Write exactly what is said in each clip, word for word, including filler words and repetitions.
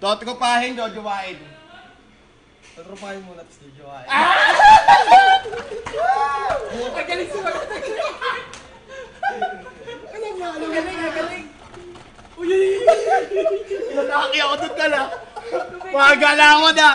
Totropahin, jojowain. Totropahin muna, tapos jojowain. Ah! Magaling sa mga tagagaling. Alam mo, alam mo. Magaling, magaling. Uy, lalaki ako doon ka na. Magalawan na.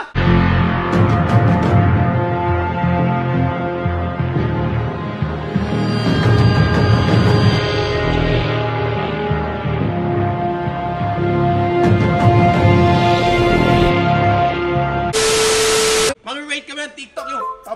TikTok yung pam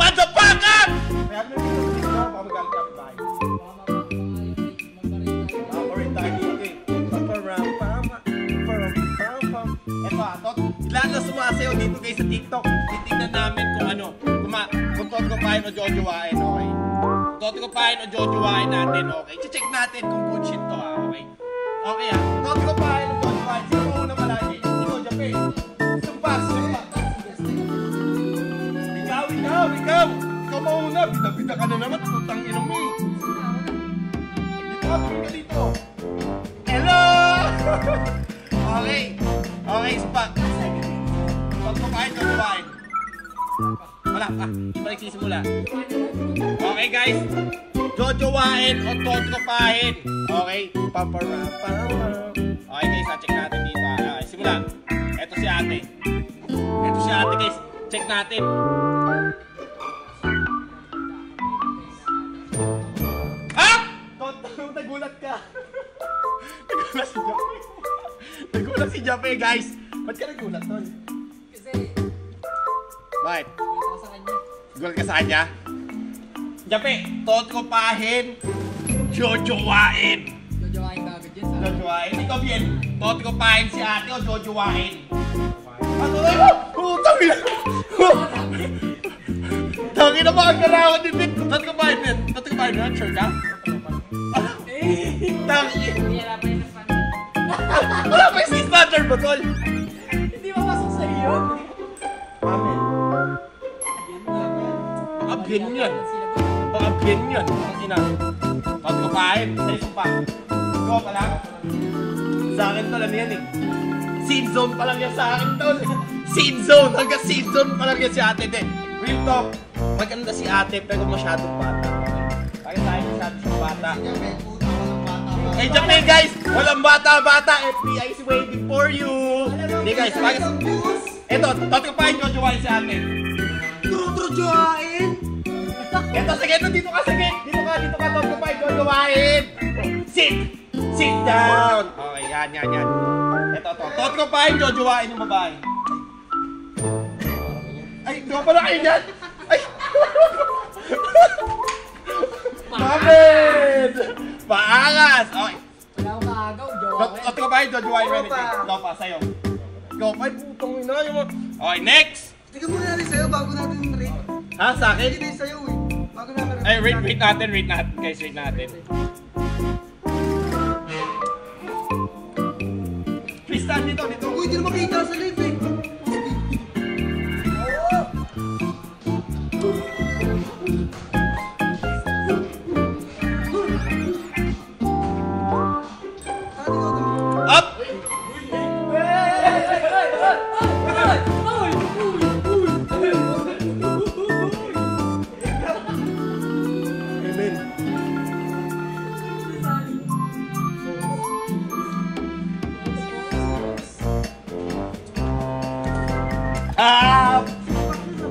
Motherfucker! Kaya ano yung rate na pamagalit kami tayo. Mag-rate tayo dito eh. Pam pam pam pam pam. Eto ah. Totropahin. Lahat na sumasayaw dito guys sa TikTok. Titignan namin kung ano, kung totropahin o jojowain, okay? Totropahin o jojowain natin, okay? Che-check natin kung good shit to, ah, okay? Okay ah, totropahin o jojowain, sino mo na malagi? Sino, Jape? Sumpa, sumpa. Ikaw, ikaw, ikaw! Ikaw mauna, bida-bida ka na naman, tutang inom mo eh. Ikaw, ikaw dito. Hello! Okay, okay, sumpa. Totropahin, jojowain. Wala pa, ibalik sisimula. Okay guys, jojowain o totropahin. Okay, paparapam. Okay guys, ha, check natin dito. Okay, simula. Eto si ate. Eto si ate guys, check natin. Ah! Totrop, nagulat ka. Nagulat si Jape. Nagulat si Jape guys. Ba't ka nagulat nun? Right. Gulat ka sa kanya? Jape, totropahin, jojowain. Jojowain ka agad yan. Jojowain. Ikaw bien, totropahin si ate o jojowain. Patuloy mo! Oh, tangin! Tangin na ba ang karawat ni Bit? Totropahin, Bit. Totropahin na, sure ka? Tangin! Wala pa yung si Splatter, Batol! Hindi mapasok sa iyo? Amen. Abgin yun. Pag-abgin yun. Kasi na. Totropahin. Sa'yo pa. Go pa lang. Sa akin to lang yan eh. Scene zone pa lang yan sa akin to. Scene zone. Hanggang scene zone pa lang yan si ate. Real talk. Maganda si ate pero masyadong bata. Bakit tayo masyadong bata? Hey Japan guys! Walang bata-bata. F B I is waiting for you. Hey guys. Eto. Totropahin jojowain si ate. Jojowain! Ito, sige, ito, dito ka, sige! Dito ka, dito ka, totropahin, jojowain! Sit! Sit down! Okay, yan, yan, yan. Ito, ito, totropahin, jojowain yung babae. Ay, doon pa na kayo yan! Ay! Mamed! Paangas! Okay. Wala akong kaagaw, jojowain. Totropahin, jojowain, remedy. Go pa, sa'yo. Go pa, ay, putang ina yun. Okay, next! Tignan mo natin sa'yo bago natin rate. Ha? Sa akin? Tignan sa'yo eh. Bago natin rate. Ay, rate, rate natin, rate natin guys, rate natin. Tristan, dito, dito. Uy, di na makita sa rate eh.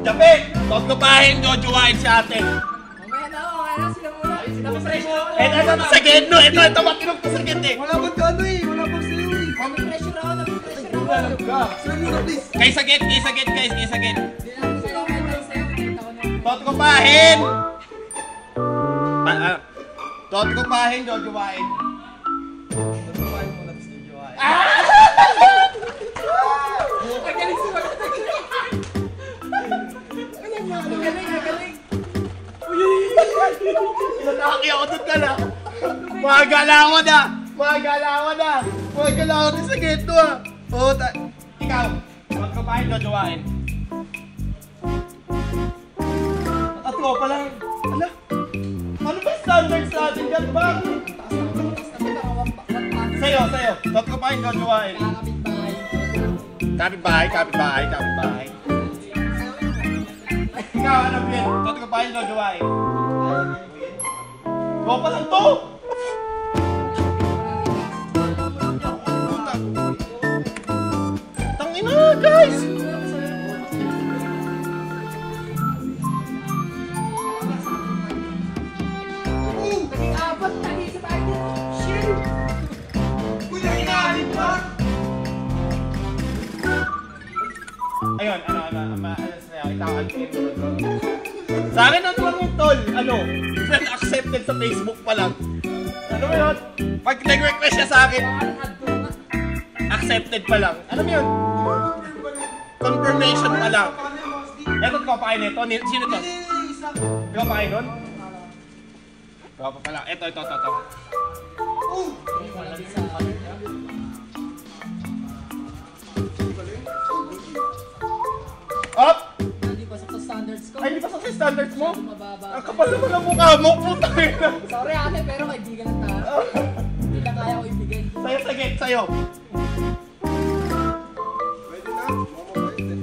Jape, totropahin, jojowain si ate. Mamaya na ako, kaya sila mula. Ito, ito, ito, saged no. Ito, ito, makinog ko saged eh. Wala ba't ano eh, wala ba't sa'yo eh. Kami pressure ako, kami pressure ako. Sa'yo na please. Kay saged, kay saged guys, kay saged. Totropahin! Totropahin, jojowain. Totropahin muna, tapos jojowain. Ah! Magaling sa mga tagagaling. Magaling na, magaling, magaling. Uy! Lalaki ako doon ka na. Magalawan na! Magalawan na! boy, kailangan natin sa gate to ah. Oo, ikaw. Magkapahin, jojowain. Tatlo pa lang. Ala, ano ba standards natin dyan? Bakit? Sa'yo, sa'yo. Tatkapahin, jojowain. Kapit-bahay, kapit-bahay, kapit-bahay. Ikaw, ano yun? Tatkapahin, jojowain. Go pa lang to! Tangina, guys! Ayun, ano, ano, maalas na yun. Itakal ko yung tol. Sa akin na tuwang yung tol, ano, friend accepted sa Facebook pa lang. Ano mo yun? Pag nag-request siya sa akin, accepted pa lang. Ano mo yun? Confirmation pa lang. Eto, kapain nito. Sino to? Kapain nun? Kapain pala. Eto, ito, ito, ito. Up! Hindi pasok sa standards ko. Ay, hindi pasok sa standards mo? Ang kapal naman ang mukha mo. Putay na. Sorry ate, pero kaibigan na tayo. Hindi na kaya ko ibigay. Sa'yo, sige, sa'yo. Pwede na?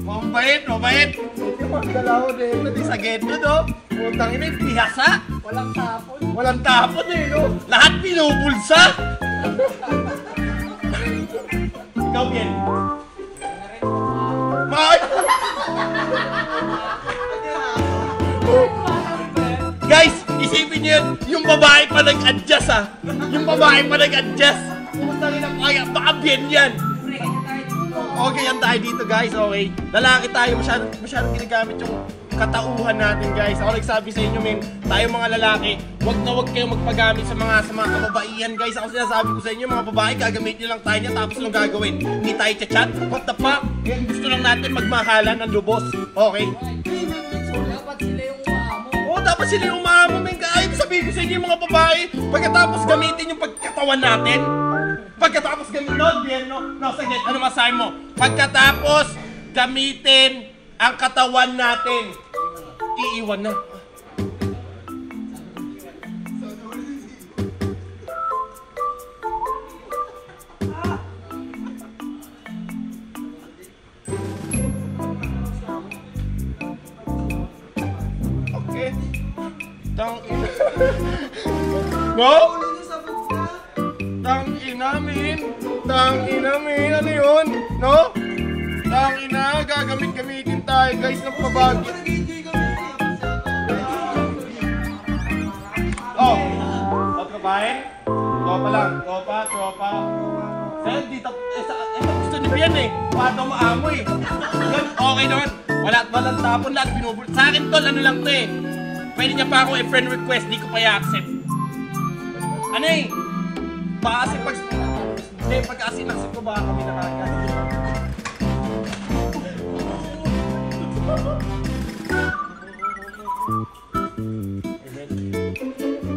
Mabait, mabait. Hindi mo ang galaw din. Hindi sa gate mo, no? Putang ina, pihasa. Walang tapon. Walang tapon eh, no? Lahat pinubulsa. Ikaw, Biel. Maay! Guys, isipin nyo yun, yung babae pa nag-adjust ah. Yung babae pa nag-adjust. Putang ina, kaya baka bien yan. Okay yan tayo dito guys, okay. Lalaki tayo, masyadong, masyadong ginagamit yung katauhan natin guys. Ako nagsabi sa inyo men, tayo mga lalaki, wag na wag kayo magpagamit sa mga sa mga kababaihan guys. Ako sinasabi ko sa inyo, mga babae, gagamit nyo lang tayo niya tapos nung gagawin. Hindi tayo chat-chat, what the fuck? Gusto lang natin magmahalan ng lubos, okay? Dapat sila yung umamo, men. Kahit sabihin ko sa inyo yung mga babae, pagkatapos gamitin yung pagkatawan natin. Pagkatapos gamitin, no, bien, no? No, saglit, ano masahin mo? Pagkatapos gamitin ang katawan natin. Iiwan na. Tang ina. No? Tang ina, min. Tang ina, min. Ano yun? No? Tang ina. Gagamit-gamitin tayo, guys, ng pabagit. Oh. Huwag ka bahin? Tropa lang. Tropa, tropa. Saan? Dito. Eh, sa, eh, gusto niyo yan, eh. Pato maamoy. Okay naman. Wala't walang tapon. Lahat binubul. Sa akin, tol, ano lang to, eh. Pwede niya pa ako eh, friend request, di ko pa i-accept. Ano eh? Baka kasi pag... Hindi, pagka kasi in-accept ko, baka kami nakakagano.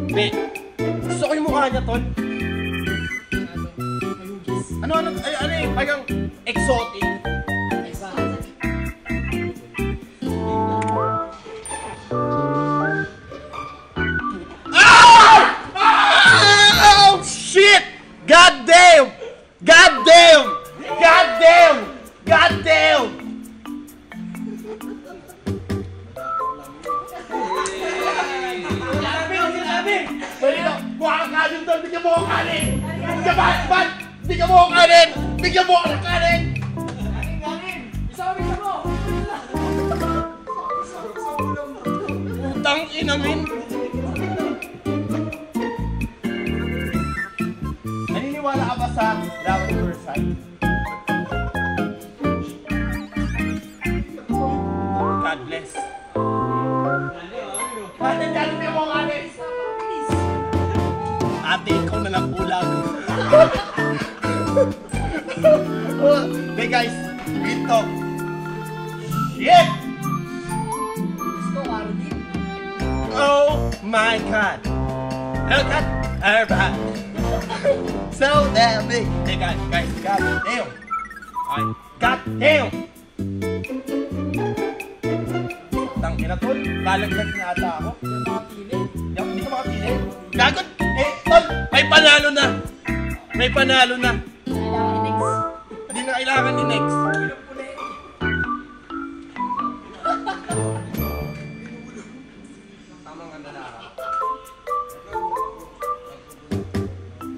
Hindi. Gusto ko yung mukha niya, tol. Ano, ano, ay, ano eh, parang exotic. God damn! God damn! God damn! God damn! Sabi ko sinabi! Balino! Buka ka yung tol! Bigyan mo ko kanin! Bigyan mo ko kanin! Bigyan mo ko kanin! Bigyan mo ko kanin! Kanin kanin! Isa mo! Isa mo! Putang inamin! Sa love at first sight. God bless. Ate, dyan mo yung ate. Ate, ikaw na lang ulang. Hey guys, real talk. Shit! Oh my God. Look at her back. So damn big. Hey guys, guys, god damn. Alright, god damn. Tangin na tol, lalaglag na ata ako. Hindi ako, hindi ka makapili. Gagot! Eh, tol, may panalo na. May panalo na. Hindi na kailangan ni Nex.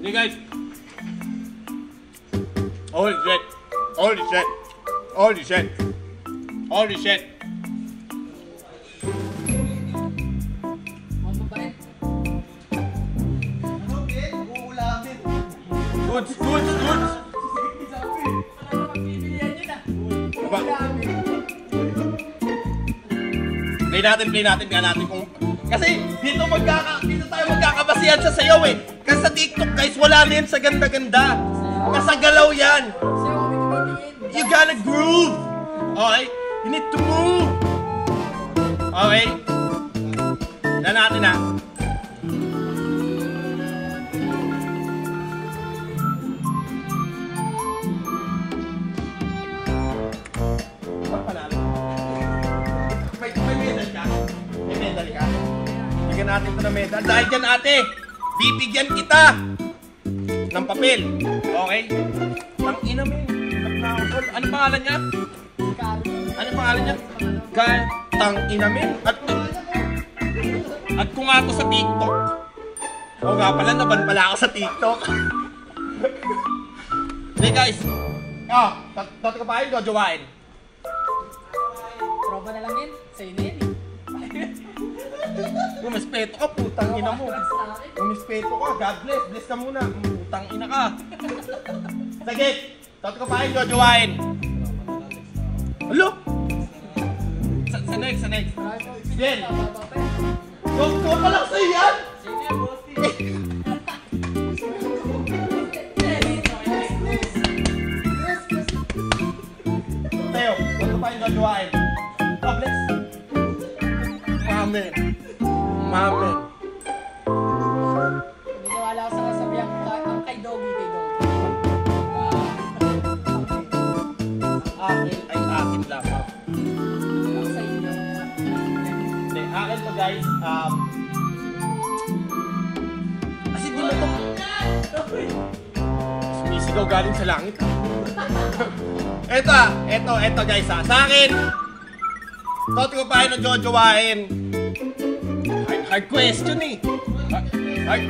Hey guys, all is set, all is set, all is set, all is set. Goods, goods, goods. Play natin, play natin, play natin kung... Kasi dito magkaka, dito tayo magkakabasihan sa sayaw eh. Kasi sa TikTok guys, wala na yan sa ganda-ganda. Masagalaw yan. You gotta groove. Okay? You need to move. Okay? Dala natin na. May medal ka? May medal ka? Bigyan natin ito na medal. Dahil dyan ate, bibigyan kita ng papel. Okay? Ang ina mo yun. Anong pangalan niya? Anong pangalan niya? Tang ina mo yun. At, at kung ako sa TikTok. O nga pala, naban pala ako sa TikTok. Hey guys. Oh, totropahin, jojowain. Tropa na lang yun. Sa'yo na yun eh. Bumispeto ka, putang ina mo. Bumispeto ka, God bless, bless ka muna. Putang ina ka. Sige, totropahin, jojowain. Hello? Sa, sa next, sa next. Jen! Go pa lang sa'yo yan! Tayo, totropahin, jojowain. God bless. Amen. Mamen. Hindi ko wala sa kasabihan ko ang kay Doggy, kay Doggy. Akin ay akin lamang. Ang sa inyo. Hindi, akin to guys. Um, kasi di mo ito. Sumisigaw galing sa langit. Eto ah, eto, eto guys ah. Sa akin, totropahin o jojowain. Hard question eh! Hard, hard,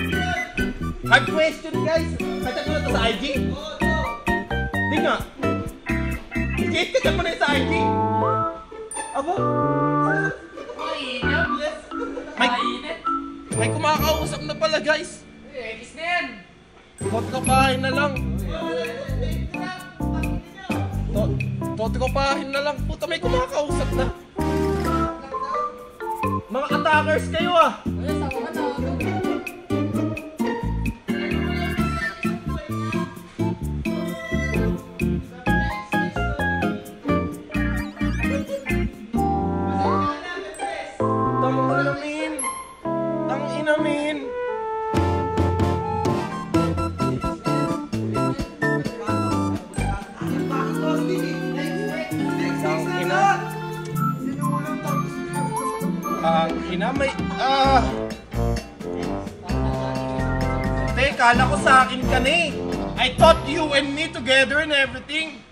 hard question guys! Kaya ko na ito sa I G? Hindi nga! Kaya ko na ito sa I G! Aba? Mainit! Mainit! May kumakausap na pala guys! Eh, X na yan! Totropahin na lang! Totropahin na lang! Puta, may kumakausap na! Mga attackers kayo ah! Wala sa mga tawag. Tanginamin! Tanginamin! Ang ina may... Ah! Teka, kala ko sa akin ka na eh. I thought you and me together and everything.